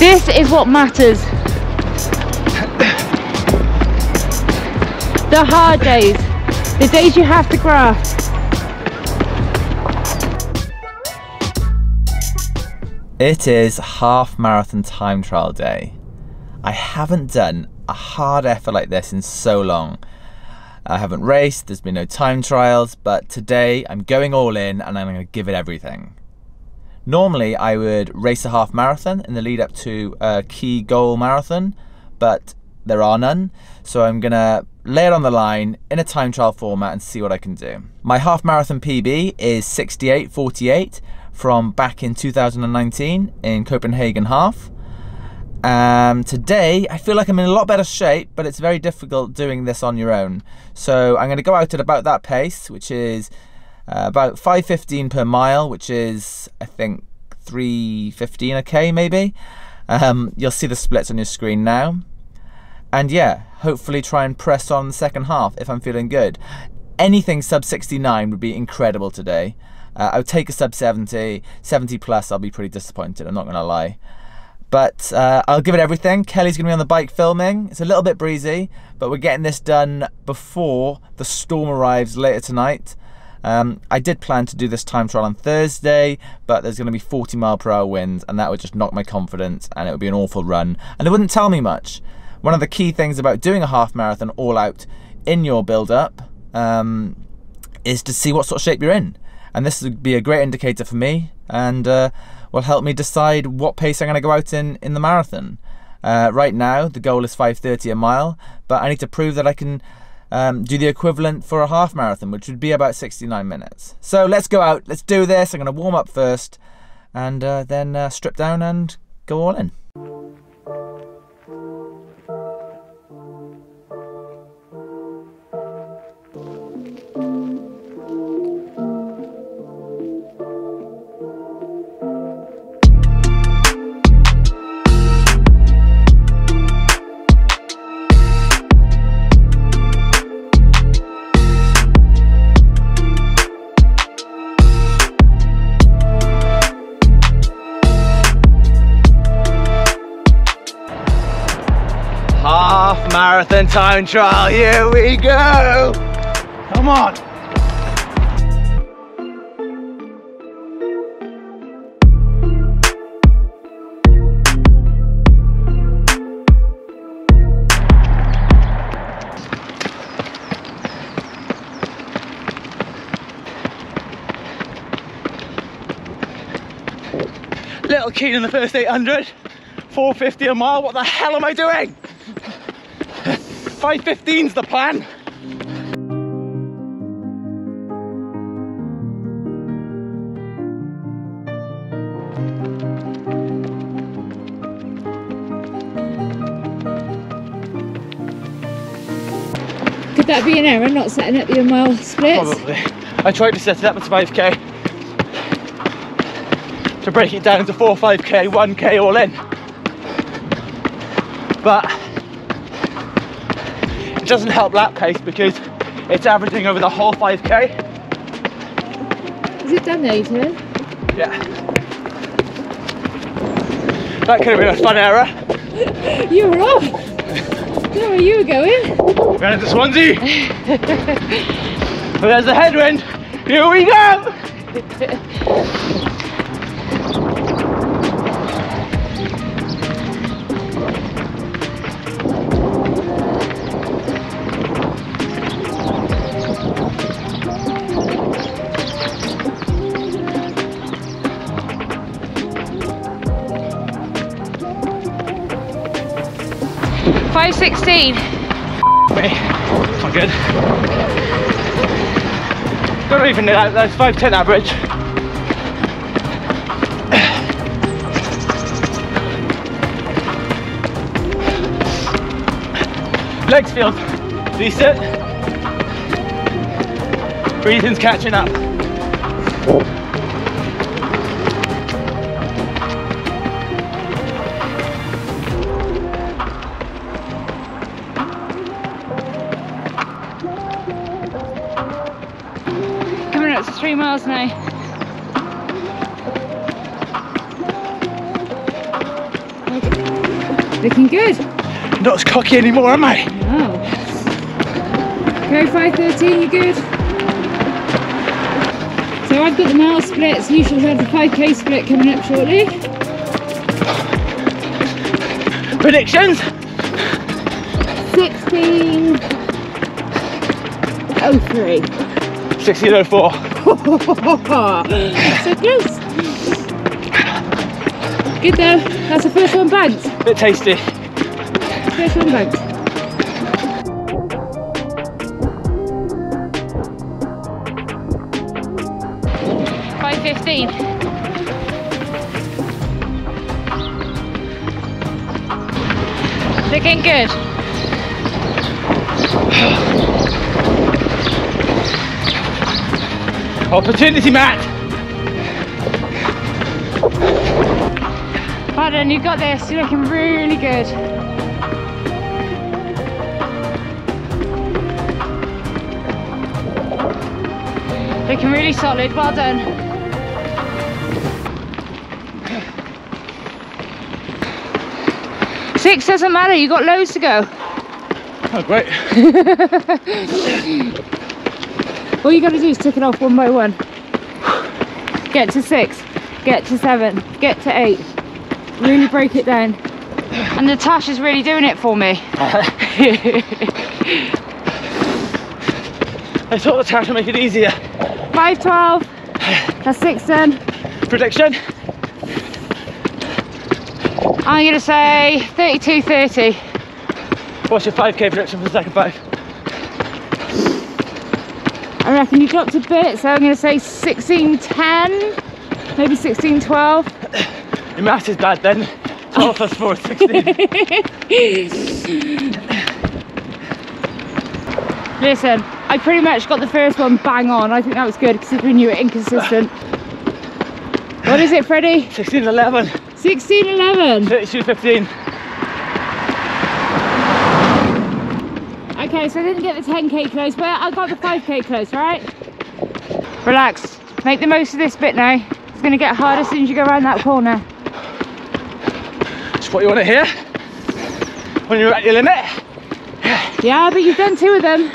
This is what matters. The hard days, the days you have to grasp. It is half marathon time trial day. I haven't done a hard effort like this in so long. I haven't raced, there's been no time trials, but today I'm going all in and I'm going to give it everything. Normally I would race a half marathon in the lead up to a key goal marathon, but there are none, so I'm going to lay it on the line in a time trial format and see what I can do. My half marathon PB is 68:48 from back in 2019 in Copenhagen half. Today I feel like I'm in a lot better shape, but it's very difficult doing this on your own. So I'm going to go out at about that pace, which is about 5:15 per mile, which is I think 3:15 a k maybe. You'll see the splits on your screen now. And yeah, hopefully try and press on the second half if I'm feeling good. Anything sub 69 would be incredible today. I would take a sub 70 plus. I'll be pretty disappointed, I'm not going to lie. But I'll give it everything. Kelly's going to be on the bike filming. It's a little bit breezy, but we're getting this done before the storm arrives later tonight. I did plan to do this time trial on Thursday, but there's going to be 40 mph winds, and that would just knock my confidence, and it would be an awful run, and it wouldn't tell me much. One of the key things about doing a half marathon all out in your build-up is to see what sort of shape you're in. And this would be a great indicator for me, and will help me decide what pace I'm going to go out in the marathon. Right now, the goal is 5:30 a mile, but I need to prove that I can do the equivalent for a half marathon, which would be about 69 minutes. So let's go out, let's do this. I'm going to warm up first, and then strip down and go all in. Marathon time trial, here we go! Come on! Little keen in the first 800, 4:50 a mile, what the hell am I doing? 5:15's the plan. Could that be an error, not setting up your mile splits? Probably. I tried to set it up at 5k to break it down to 4, 5k, 1k all in. But doesn't help lap pace because it's averaging over the whole 5k. Is it done there, you two? Yeah. That could have been a fun error. You were off. Where were you going? We're going to Swansea. Well, there's the headwind. Here we go. Wait, it's not good. Don't even know that, that's 5:10 average. Legs feel decent. Breathing's catching up. It's 3 miles now. Okay. Looking good. Not as cocky anymore, am I? No. Go 5:13, you good? So I've got the mile splits, you should have the 5k split coming up shortly. Predictions? 16:03. 16:04. So close. Good though, that's the first one banked. A bit tasty. First one banked. Looking good. Opportunity, Matt. Pardon, you've got this. You're looking really good. Looking really solid. Well done. Six doesn't matter, you've got loads to go. Oh, great. All you got to do is tick it off one by one. Get to 6, get to 7, get to 8. Really break it down. And Natasha's really doing it for me. I thought that's how to make it easier. 5:12. That's 6 done. Prediction? I'm going to say 32:30. What's your 5k prediction for the second 5? I reckon you dropped a bit, so I'm going to say 16:10, maybe 16:12. Your maths is bad then. 12 plus 4 is 16. Listen, I pretty much got the first one bang on. I think that was good because we knew it inconsistent. What is it, Freddie? 16:11. 16:11. 32:15. Okay, so I didn't get the 10k close, but I got the 5k close, right? Relax. Make the most of this bit now. It's going to get harder as soon as you go around that corner. That's what you want to hear when you're at your limit. Yeah, but you've done 2 of them.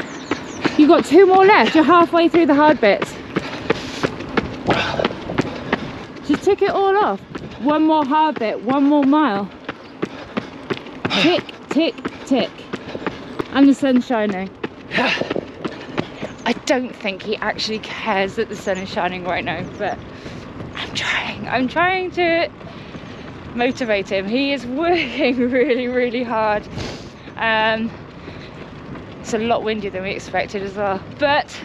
You've got 2 more left. You're halfway through the hard bits. Just tick it all off. 1 more hard bit, 1 more mile. Tick, tick, tick. And the sun's shining. I don't think he actually cares that the sun is shining right now, but I'm trying to motivate him. He is working really, really hard. It's a lot windier than we expected as well, but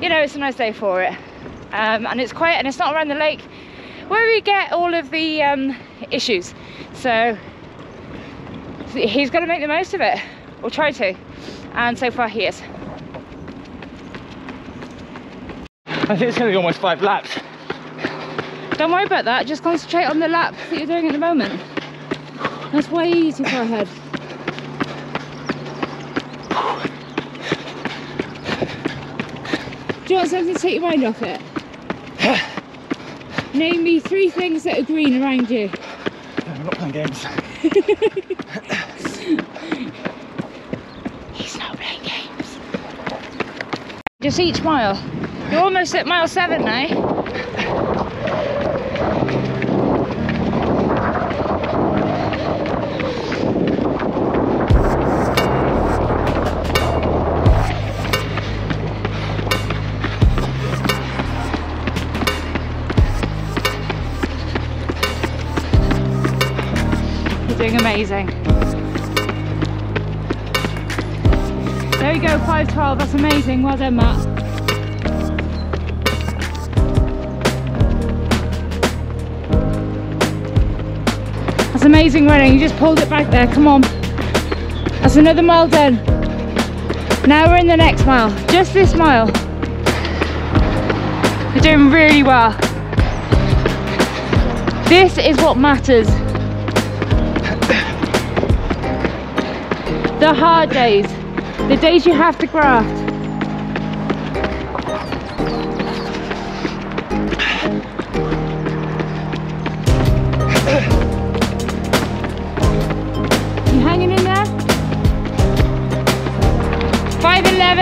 you know, it's a nice day for it. And it's quiet and it's not around the lake where we get all of the issues, so he's got to make the most of it, or try to, and so far he is. I think it's going to be almost 5 laps. Don't worry about that, just concentrate on the laps that you're doing at the moment. That's way too far ahead. Do you want something to take your mind off it? Name me 3 things that are green around you. I'm not playing games. He's not playing games. Just each mile. You're almost at mile 7 now. Amazing. There we go, 5:12, that's amazing, well done Matt. That's amazing running, you just pulled it back there, come on. That's another mile done. Now we're in the next mile, just this mile. You're doing really well. This is what matters. The hard days, the days you have to graft.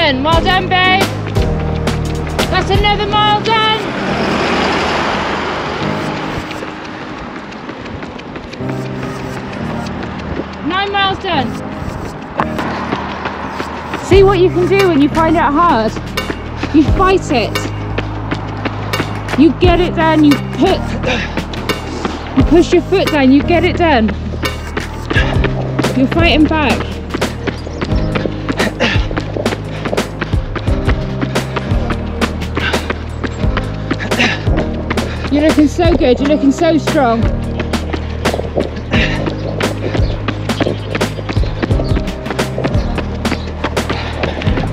7. Well done, babe. That's another mile done. Miles done. See what you can do when you find out hard. You fight it. You get it done. You push your foot down. You get it done. You're fighting back. You're looking so good. You're looking so strong.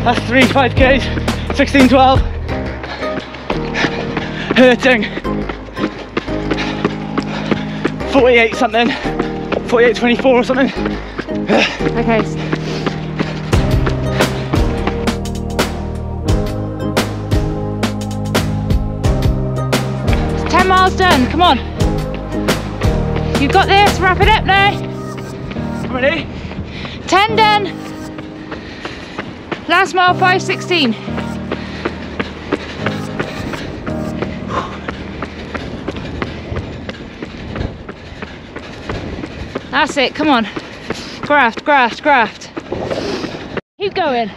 That's 3 5Ks, 16:12. Hurting. 48 something, 48:24 or something. Okay. It's 10 miles done, come on. You've got this, wrap it up there. Ready? 10 done. Last mile, 5:16. That's it, come on. Graft, graft, graft. Keep going.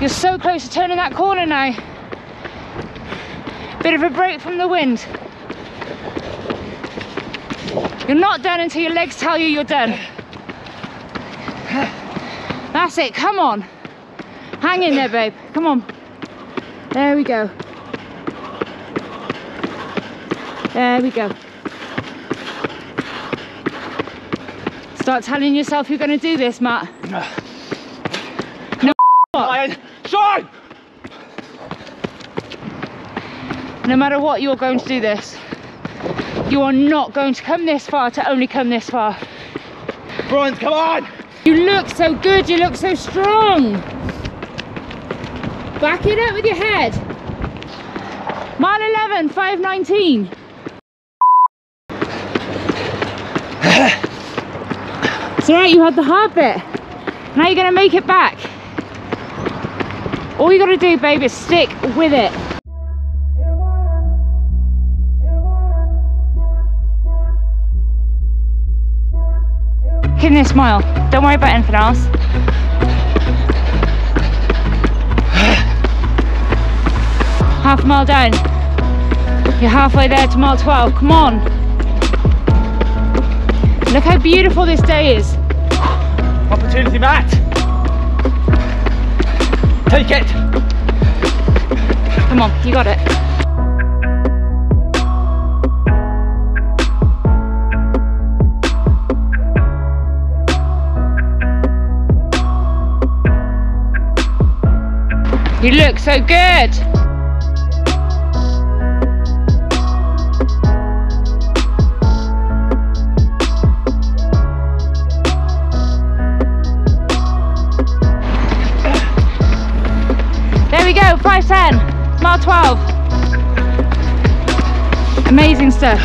You're so close to turning that corner now. Bit of a break from the wind. You're not done until your legs tell you you're done. That's it, come on. Hang in there, babe, come on. There we go. There we go. Start telling yourself you're going to do this, Matt. No, Ryan. Sorry. No matter what, you're going to do this. You are not going to come this far to only come this far. Brian, come on. You look so good, you look so strong. Back it up with your head. Mile 11, 5:19. It's alright, you had the hard bit. Now you're gonna make it back. All you gotta do, babe, is stick with it. In this mile, don't worry about anything else. Half a mile down, you're halfway there to mile 12. Come on, look how beautiful this day is. Opportunity, Matt, take it. Come on, you got it. You look so good! There we go, 5:10, mile 12. Amazing stuff.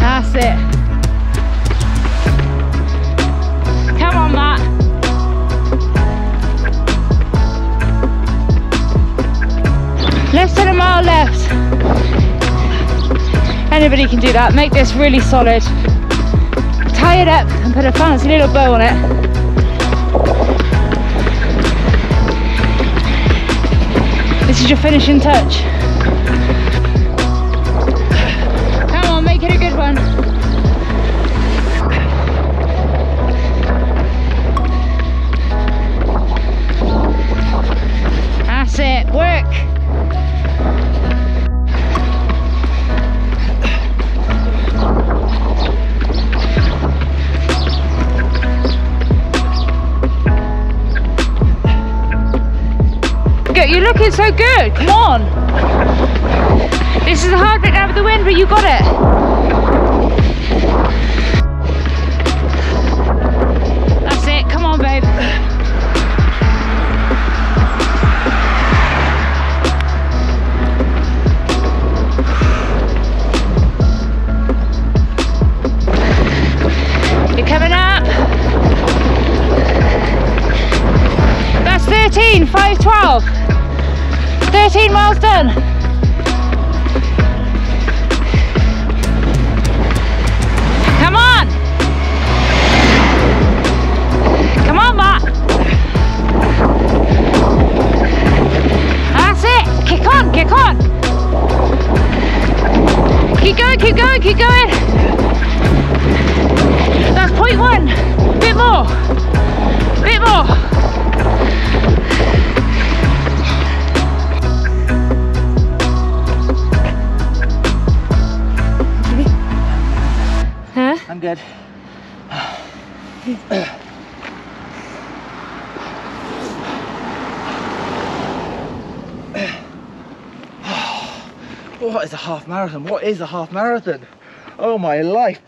That's it. Left. Anybody can do that. Make this really solid. Tie it up and put a fancy little bow on it. This is your finishing touch. Come on, make it a good one. That's it. Work. You're looking so good, come on. This is a hard bit down with the wind, but you got it. That's it, come on, babe. 18 miles done. Come on. Come on, Matt. That's it. Kick on, kick on. Keep going, keep going, keep going. That's 0.1. Bit more. Bit more. I'm good. What is a half marathon? What is a half marathon? Oh my life.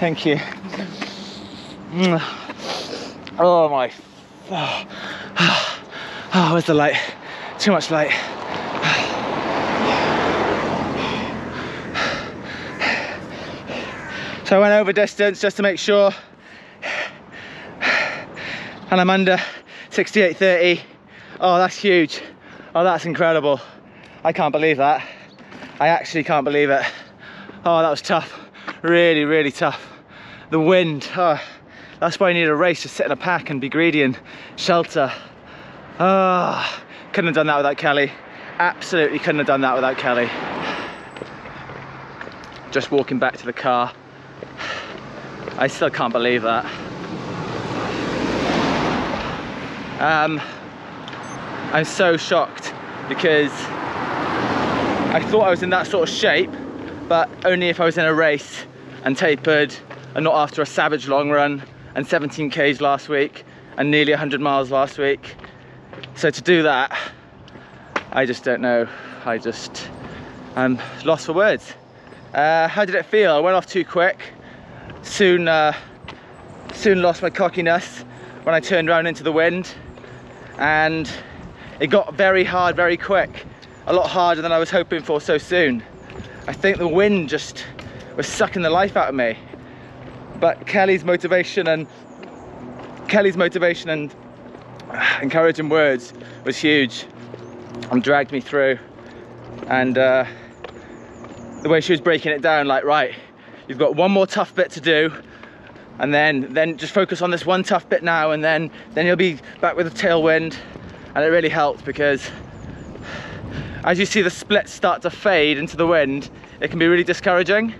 Thank you. Oh my. Oh, where's the light? Too much light. So I went over distance just to make sure, and I'm under 68.30. Oh, that's huge. Oh, that's incredible. I can't believe that. I actually can't believe it. Oh, that was tough. Really, really tough. The wind. Oh, that's why you need a race, to sit in a pack and be greedy and shelter. Oh, couldn't have done that without Kelly. Absolutely couldn't have done that without Kelly. Just walking back to the car. I still can't believe that. I'm so shocked because I thought I was in that sort of shape, but only if I was in a race and tapered and not after a savage long run and 17 Ks last week and nearly 100 miles last week. So to do that, I just don't know. I'm lost for words. How did it feel? I went off too quick. Soon lost my cockiness when I turned around into the wind, and it got very hard very quick, a lot harder than I was hoping for so soon. I think the wind just was sucking the life out of me, but Kelly's motivation and encouraging words was huge and dragged me through, and the way she was breaking it down, like, right, you've got one more tough bit to do, and then just focus on this one tough bit now, and then you'll be back with a tailwind. And it really helped, because as you see the splits start to fade into the wind, it can be really discouraging.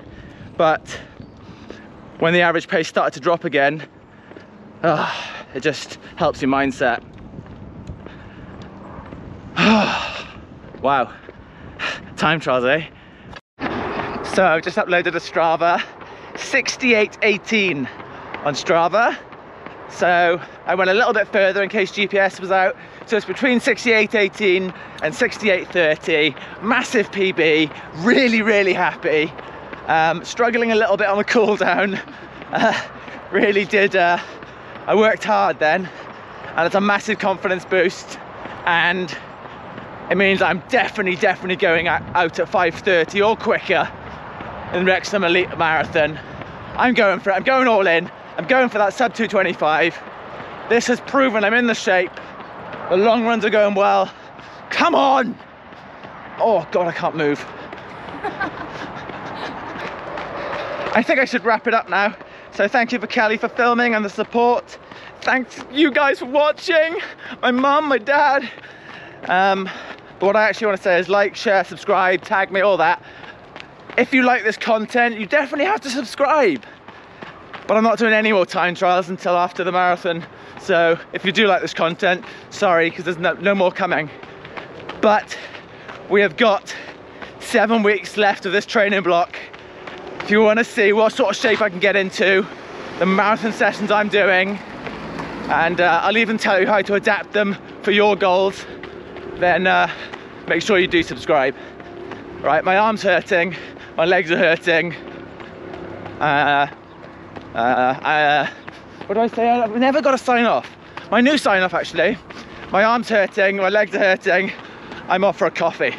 But when the average pace started to drop again, it just helps your mindset. Wow, time trials, eh? So I've just uploaded a Strava, 68.18 on Strava. So I went a little bit further in case GPS was out. So it's between 68.18 and 68.30. Massive PB, really, really happy. Struggling a little bit on the cool down. Really did, I worked hard then. And it's a massive confidence boost. And it means I'm definitely going out at 5:30 or quicker. In Wrexham Elite Marathon. I'm going for it, I'm going all in. I'm going for that sub 225. This has proven I'm in the shape. The long runs are going well. Come on! Oh God, I can't move. I think I should wrap it up now. So thank you for Kelly for filming and the support. Thanks you guys for watching. My mum, my dad. But what I actually want to say is like, share, subscribe, tag me, all that. If you like this content, you definitely have to subscribe. But I'm not doing any more time trials until after the marathon. So if you do like this content, sorry, because there's no more coming. But we have got 7 weeks left of this training block. If you want to see what sort of shape I can get into, the marathon sessions I'm doing, and I'll even tell you how to adapt them for your goals, then make sure you do subscribe. Right, my arm's hurting. My legs are hurting. What do I say? I've never got a sign off. My new sign off, actually. My arm's hurting, my legs are hurting. I'm off for a coffee.